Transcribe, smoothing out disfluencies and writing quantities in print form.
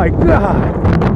My God!